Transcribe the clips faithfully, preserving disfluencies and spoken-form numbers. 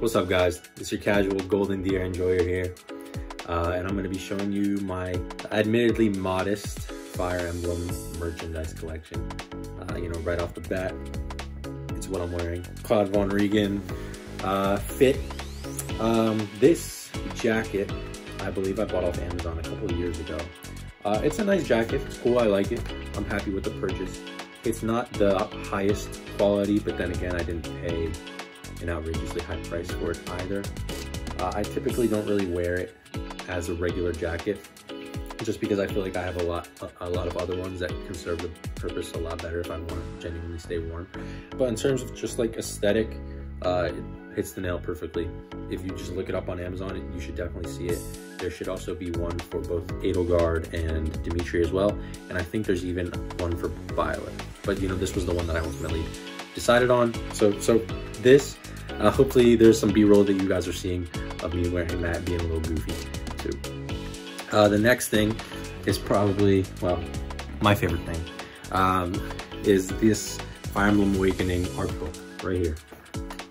What's up guys, it's your casual golden deer enjoyer here, uh, and I'm going to be showing you my admittedly modest Fire Emblem merchandise collection. Uh, you know, right off the bat, it's what I'm wearing. Claude von Riegan uh, fit. Um, this jacket, I believe I bought off Amazon a couple of years ago. Uh, it's a nice jacket, it's cool, I like it, I'm happy with the purchase. It's not the highest quality, but then again, I didn't pay an outrageously high price for it either. Uh, I typically don't really wear it as a regular jacket, just because I feel like I have a lot, a lot of other ones that can serve the purpose a lot better if I want to genuinely stay warm. But in terms of just like aesthetic, uh, it hits the nail perfectly. If you just look it up on Amazon, you should definitely see it. There should also be one for both Edelgard and Dimitri as well, and I think there's even one for Violet. But you know, this was the one that I ultimately decided on. So, so this. Uh, hopefully there's some B-roll that you guys are seeing of me wearing that, being a little goofy too. Uh, the next thing is probably, well, my favorite thing, um, is this Fire Emblem Awakening art book right here,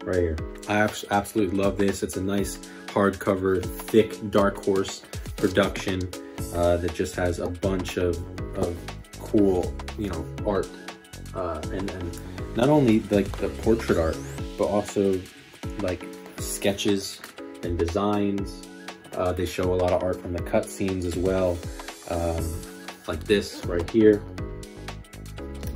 right here. I absolutely love this. It's a nice hardcover, thick Dark Horse production uh, that just has a bunch of, of cool, you know, art, uh, and, and not only like the portrait art, but also like sketches and designs. Uh, they show a lot of art from the cutscenes as well, um, like this right here.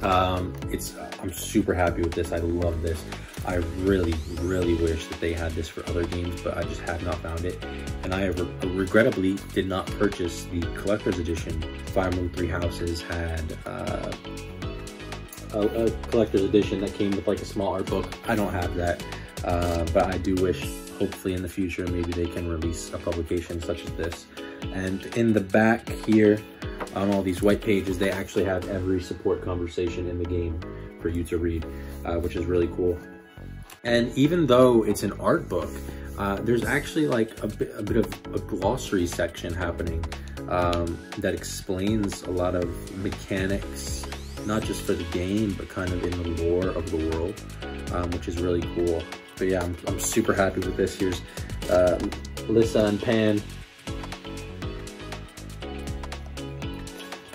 Um, it's I'm super happy with this. I love this. I really, really wish that they had this for other games, but I just have not found it. And I re regrettably did not purchase the collector's edition. Fire Emblem Three Houses had uh, A, a collector's edition that came with like a small art book. I don't have that, uh, but I do wish hopefully in the future maybe they can release a publication such as this. And in the back here on all these white pages, they actually have every support conversation in the game for you to read, uh, which is really cool. And even though it's an art book, uh, there's actually like a bit, a bit of a glossary section happening um, that explains a lot of mechanics, not just for the game, but kind of in the lore of the world, um, which is really cool. But yeah, I'm, I'm super happy with this. Here's uh, Lissa and Pan.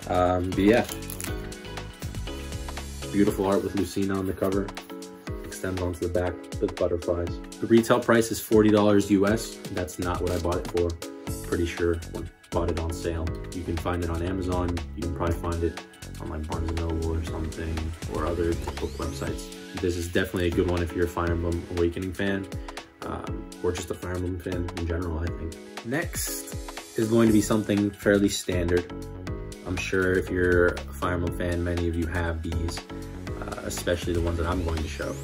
Um, but yeah, beautiful art with Lucina on the cover. Extends onto the back with butterflies. The retail price is forty dollars U S. That's not what I bought it for. Pretty sure I bought it on sale. You can find it on Amazon. You can probably find it on like Barnes and Noble or something, or other book websites. This is definitely a good one if you're a Fire Emblem Awakening fan, um, or just a Fire Emblem fan in general, I think. Next is going to be something fairly standard. I'm sure if you're a Fire Emblem fan, many of you have these, uh, especially the ones that I'm going to show.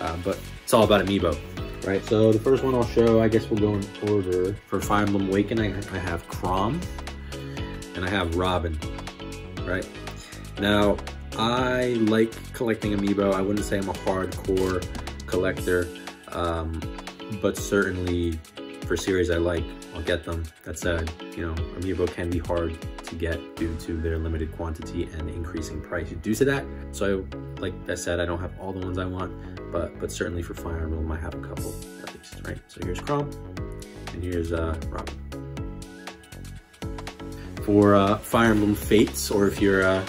Uh, but it's all about Amiibo, right? So the first one I'll show, I guess we'll go in order. For Fire Emblem Awakening, I have Chrom, and I have Robin, right? Now, I like collecting Amiibo. I wouldn't say I'm a hardcore collector, um, but certainly for series I like, I'll get them. That said, you know, Amiibo can be hard to get due to their limited quantity and increasing price due to that. So, like I said, I don't have all the ones I want, but but certainly for Fire Emblem, I have a couple at least, right? So here's Chrom, and here's uh, Robin. For uh, Fire Emblem Fates, or if you're uh,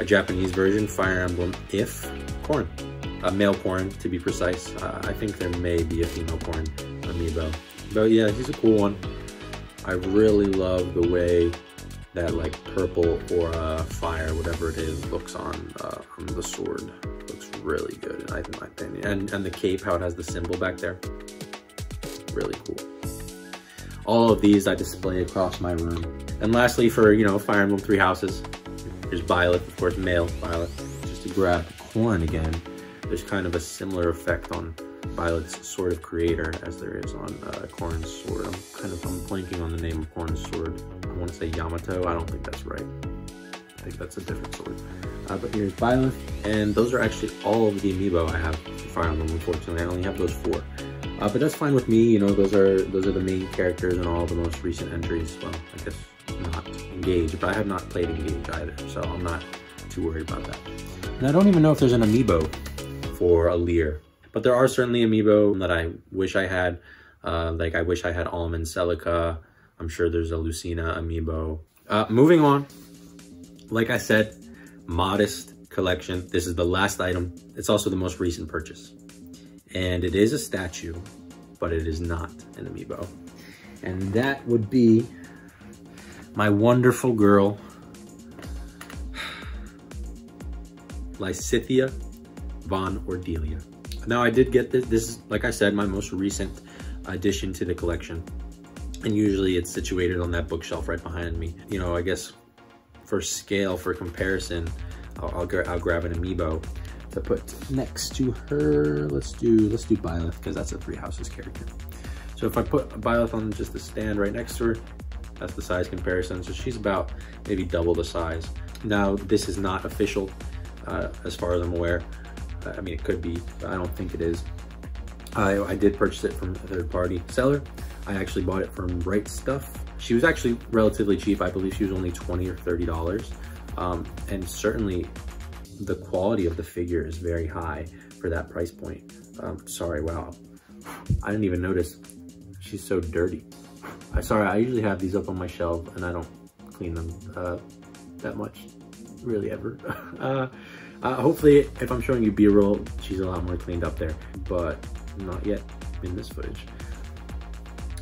a Japanese version, Fire Emblem if Corrin, a male Corrin to be precise. Uh, I think there may be a female Corrin amiibo, but yeah, he's a cool one. I really love the way that like purple or uh, fire, whatever it is, looks on uh, from the sword. Looks really good, in my opinion. And and the cape, how it has the symbol back there, really cool. All of these I display across my room. And lastly, for you know, Fire Emblem Three Houses. There's Byleth, of course, male Byleth. Just to grab Corrin again, there's kind of a similar effect on Byleth's Sword of Creator as there is on uh, Corrin's sword. I'm kind of I'm blanking on the name of Corrin's sword. I want to say Yamato. I don't think that's right. I think that's a different sword. Uh, but here's Byleth, and those are actually all of the amiibo I have for Fire Emblem. Unfortunately, I only have those four. Uh, but that's fine with me. You know, those are those are the main characters in all the most recent entries. Well, I guess. Not Engage, but I have not played Engage either, so I'm not too worried about that. And I don't even know if there's an amiibo for a Leer. But there are certainly Amiibo that I wish I had. Uh, like I wish I had Alm and Celica. I'm sure there's a Lucina Amiibo. Uh, moving on, like I said, modest collection. This is the last item. It's also the most recent purchase. And it is a statue, but it is not an Amiibo. And that would be my wonderful girl, Lysithea von Ordelia. Now I did get this, this is, like I said, my most recent addition to the collection. And usually it's situated on that bookshelf right behind me. You know, I guess for scale, for comparison, I'll, I'll, gra I'll grab an Amiibo to put next to her. Let's do, let's do Byleth, because that's a Three Houses character. So if I put Byleth on just the stand right next to her, that's the size comparison. So she's about maybe double the size. Now, this is not official, uh, as far as I'm aware. Uh, I mean, it could be, but I don't think it is. I, I did purchase it from a third party seller. I actually bought it from Right Stuff. She was actually relatively cheap. I believe she was only twenty or thirty dollars. Um, and certainly the quality of the figure is very high for that price point. Um, sorry, wow. I didn't even notice. She's so dirty. I'm sorry, I usually have these up on my shelf and I don't clean them uh, that much, really ever. uh, uh, hopefully, if I'm showing you B-roll, she's a lot more cleaned up there, but not yet in this footage.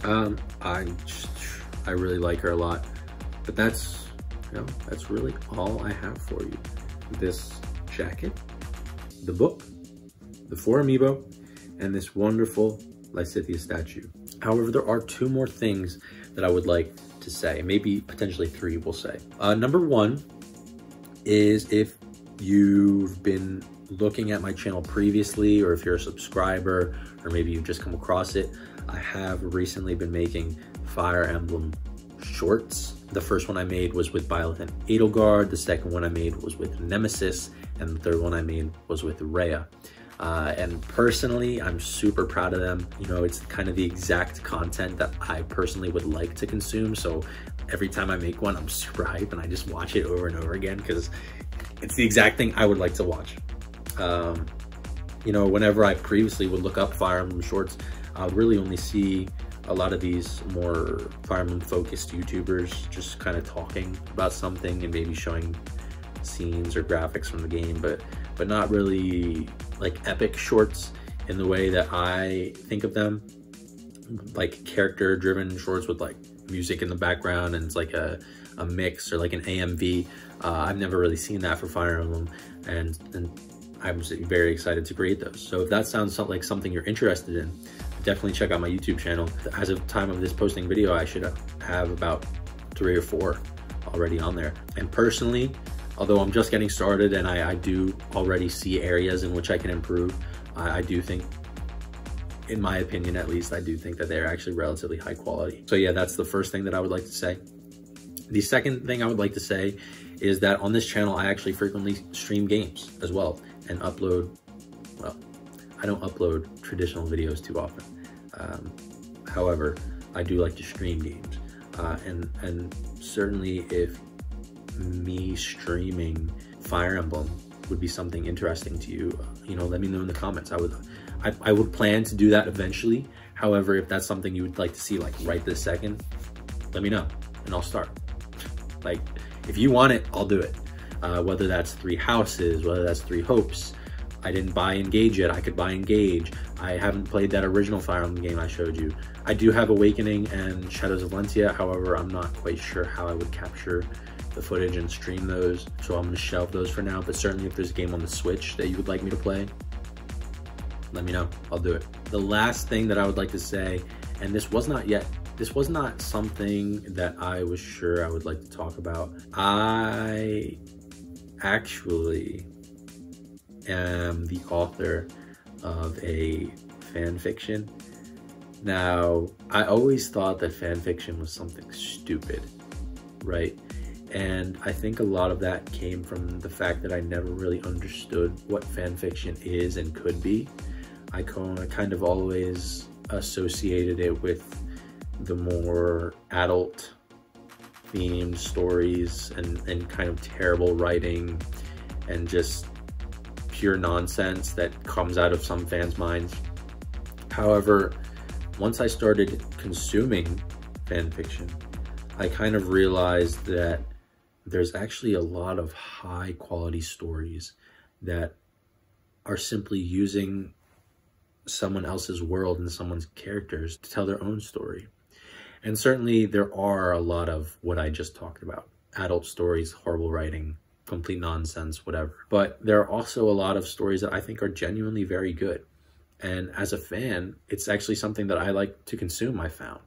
Um, I just, I really like her a lot, but that's, you know, that's really all I have for you. This jacket, the book, the four Amiibo, and this wonderful Lysithea statue. However, there are two more things that I would like to say, maybe potentially three we'll say. Uh, number one is, if you've been looking at my channel previously, or if you're a subscriber, or maybe you've just come across it, I have recently been making Fire Emblem shorts. The first one I made was with Byleth and Edelgard. The second one I made was with Nemesis. And the third one I made was with Rhea. Uh, and personally, I'm super proud of them. You know, it's kind of the exact content that I personally would like to consume. So every time I make one, I'm super hyped and I just watch it over and over again because it's the exact thing I would like to watch. Um, you know, whenever I previously would look up Fire Emblem shorts, I'll really only see a lot of these more Fire Emblem focused YouTubers just kind of talking about something and maybe showing scenes or graphics from the game, but but not really like epic shorts in the way that I think of them, like character driven shorts with like music in the background and it's like a, a mix or like an A M V. Uh, I've never really seen that for Fire Emblem, and, and I'm very excited to create those. So if that sounds like something you're interested in, definitely check out my YouTube channel. As of the time of this posting video, I should have about three or four already on there. And personally, although I'm just getting started and I, I do already see areas in which I can improve, I, I do think, in my opinion at least, I do think that they're actually relatively high quality. So yeah, that's the first thing that I would like to say. The second thing I would like to say is that on this channel, I actually frequently stream games as well and upload, well, I don't upload traditional videos too often. Um, however, I do like to stream games. Uh, and, and certainly if me streaming Fire Emblem would be something interesting to you, you know, let me know in the comments. I would, I, I would plan to do that eventually. However, if that's something you would like to see, like right this second, let me know and I'll start. Like, if you want it, I'll do it. Uh, whether that's Three Houses, whether that's Three Hopes. I didn't buy Engage yet. I could buy Engage. I haven't played that original Fire Emblem game I showed you. I do have Awakening and Shadows of Valencia. However, I'm not quite sure how I would capture the footage and stream those. So I'm gonna shelve those for now, but certainly if there's a game on the Switch that you would like me to play, let me know, I'll do it. The last thing that I would like to say, and this was not yet, this was not something that I was sure I would like to talk about. I actually am the author of a fan fiction. Now, I always thought that fan fiction was something stupid, right? And I think a lot of that came from the fact that I never really understood what fan fiction is and could be. I kind of always associated it with the more adult themed stories and, and kind of terrible writing and just pure nonsense that comes out of some fans' minds. However, once I started consuming fan fiction, I kind of realized that there's actually a lot of high quality stories that are simply using someone else's world and someone's characters to tell their own story. And certainly there are a lot of what I just talked about. Adult stories, horrible writing, complete nonsense, whatever. But there are also a lot of stories that I think are genuinely very good. And as a fan, it's actually something that I like to consume, I found.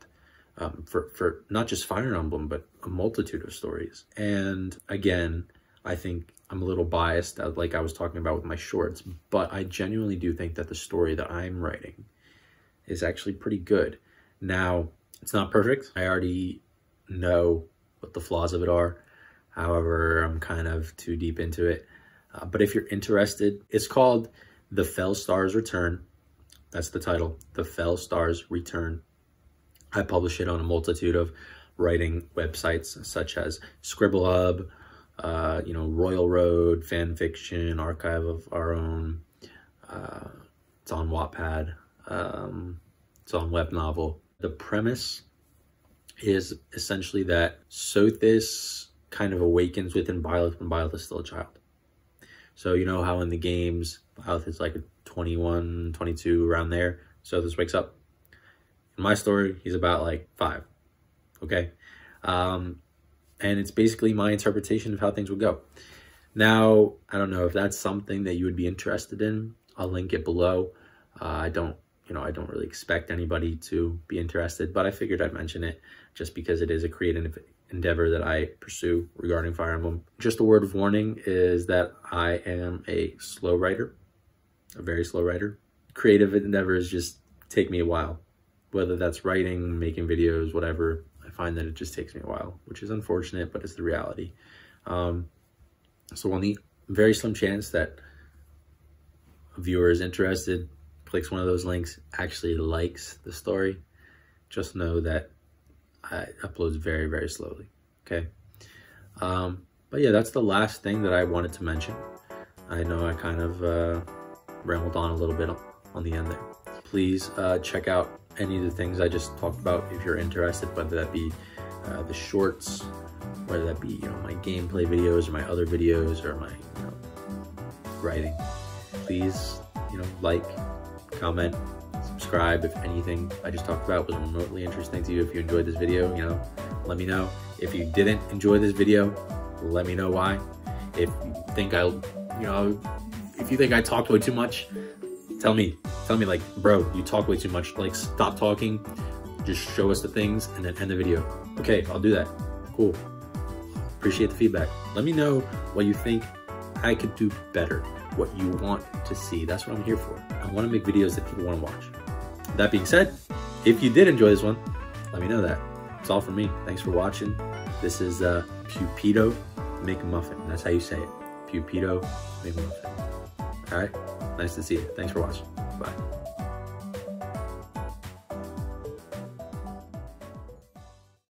Um, for, for not just Fire Emblem, but a multitude of stories. And again, I think I'm a little biased, like I was talking about with my shorts, but I genuinely do think that the story that I'm writing is actually pretty good. Now, it's not perfect. I already know what the flaws of it are. However, I'm kind of too deep into it. Uh, but if you're interested, it's called The Fell Stars Return. That's the title, The Fell Stars Return. I publish it on a multitude of writing websites such as Scribble Hub, uh, you know, Royal Road, Fanfiction, Archive of Our Own. Uh, it's on Wattpad. Um, it's on WebNovel. The premise is essentially that Sothis kind of awakens within Byleth when Byleth is still a child. So you know how in the games, Byleth is like twenty-one, twenty-two, around there. Sothis wakes up. My story, he's about like five, okay? Um, and it's basically my interpretation of how things would go. Now, I don't know if that's something that you would be interested in. I'll link it below. Uh, I don't, you know, I don't really expect anybody to be interested, but I figured I'd mention it just because it is a creative endeavor that I pursue regarding Fire Emblem. Just a word of warning is that I am a slow writer, a very slow writer. Creative endeavors just take me a while. Whether that's writing, making videos, whatever, I find that it just takes me a while, which is unfortunate, but it's the reality. Um, so on the very slim chance that a viewer is interested, clicks one of those links, actually likes the story, just know that I upload very, very slowly, okay? Um, but yeah, that's the last thing that I wanted to mention. I know I kind of uh, rambled on a little bit on the end there. Please uh, check out any of the things I just talked about if you're interested, whether that be uh, the shorts, whether that be, you know, my gameplay videos or my other videos or my, you know, writing. Please, you know, like, comment, subscribe if anything I just talked about was remotely interesting to you. If you enjoyed this video, you know, let me know. If you didn't enjoy this video, let me know why. If you think I, you know, if you think I talked way too much, tell me. Tell me, like, bro, you talk way too much. Like, stop talking. Just show us the things and then end the video. Okay, I'll do that. Cool. Appreciate the feedback. Let me know what you think I could do better, what you want to see. That's what I'm here for. I want to make videos that people want to watch. That being said, if you did enjoy this one, let me know that. It's all for me. Thanks for watching. This is uh, Pupido McMuffin. That's how you say it. Pupido McMuffin. All right? Nice to see you. Thanks for watching. Bye.